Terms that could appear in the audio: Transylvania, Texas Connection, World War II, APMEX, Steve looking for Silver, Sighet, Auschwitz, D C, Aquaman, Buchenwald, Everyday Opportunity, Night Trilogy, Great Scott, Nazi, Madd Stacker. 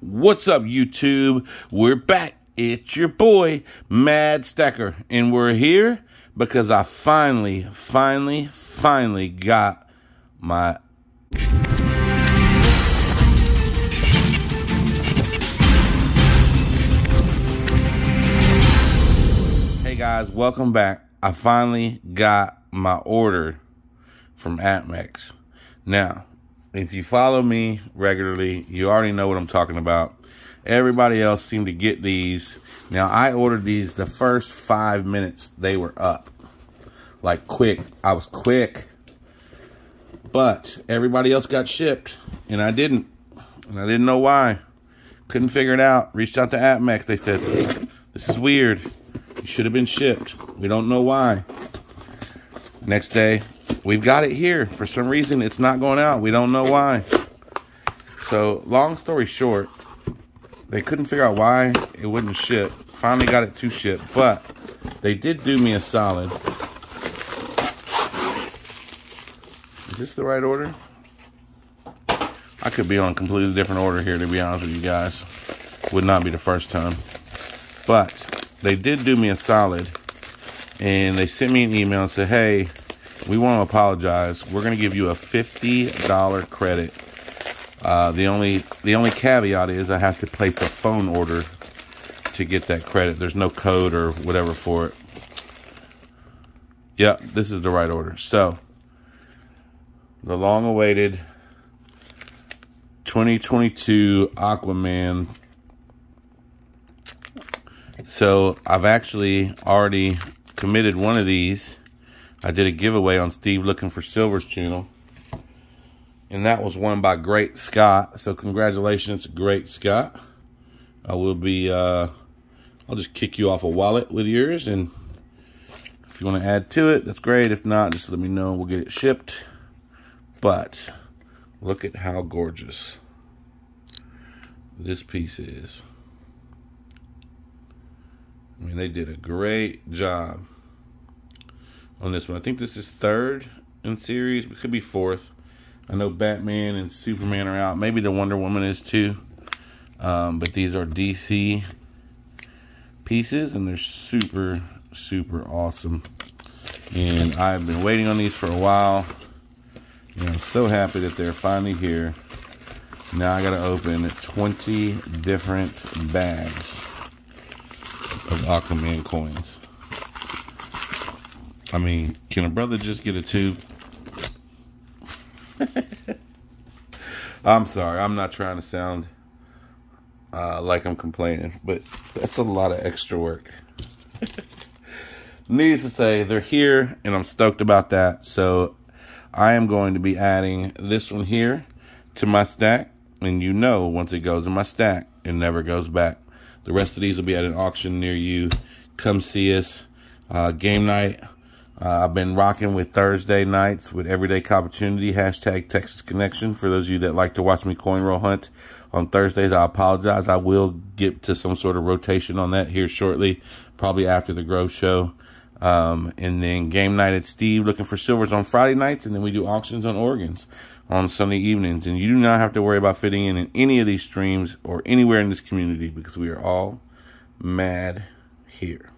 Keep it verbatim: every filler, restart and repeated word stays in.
What's up, YouTube? We're back. It's your boy, Mad Stacker, and we're here because I finally, finally, finally got my... Hey guys, welcome back. I finally got my order from A P MEX. Now, if you follow me regularly, you already know what I'm talking about. Everybody else seemed to get these. Now, I ordered these the first five minutes they were up. Like, quick. I was quick. But everybody else got shipped, and I didn't. And I didn't know why. Couldn't figure it out. Reached out to A P MEX. They said, this is weird. You should have been shipped. We don't know why. Next day, we've got it here. For some reason, it's not going out. We don't know why. So, long story short, they couldn't figure out why it wouldn't ship. Finally got it to ship, but they did do me a solid. Is this the right order? I could be on a completely different order here, to be honest with you guys. Would not be the first time. But they did do me a solid, and they sent me an email and said, hey, we want to apologize. We're going to give you a fifty dollar credit. Uh, the only the only caveat is I have to place a phone order to get that credit. There's no code or whatever for it. Yep, this is the right order. So, the long-awaited twenty twenty-two Aquaman. So, I've actually already committed one of these. I did a giveaway on Steve Looking for Silver's channel, and that was won by Great Scott. So congratulations, Great Scott. I will be, uh, I'll just kick you off a wallet with yours, and if you want to add to it, that's great. If not, just let me know. We'll get it shipped. But look at how gorgeous this piece is. I mean, they did a great job on this one. I think this is third in series. It could be fourth. I know Batman and Superman are out. Maybe the Wonder Woman is too. Um, but these are D C pieces, and they're super, super awesome. And I've been waiting on these for a while. And I'm so happy that they're finally here. Now I got to open twenty different bags of Aquaman coins. I mean, can a brother just get a tube? I'm sorry. I'm not trying to sound uh, like I'm complaining, but that's a lot of extra work. Needless to say, they're here, and I'm stoked about that. So I am going to be adding this one here to my stack. And you know, once it goes in my stack, it never goes back. The rest of these will be at an auction near you. Come see us. Uh, game night. Uh, I've been rocking with Thursday nights with Everyday Opportunity, hashtag Texas Connection. For those of you that like to watch me coin roll hunt on Thursdays, I apologize. I will get to some sort of rotation on that here shortly, probably after the Grove Show. Um, and then game night at Steve Looking for Silvers on Friday nights. And then we do auctions on organs on Sunday evenings. And you do not have to worry about fitting in in any of these streams or anywhere in this community because we are all mad here.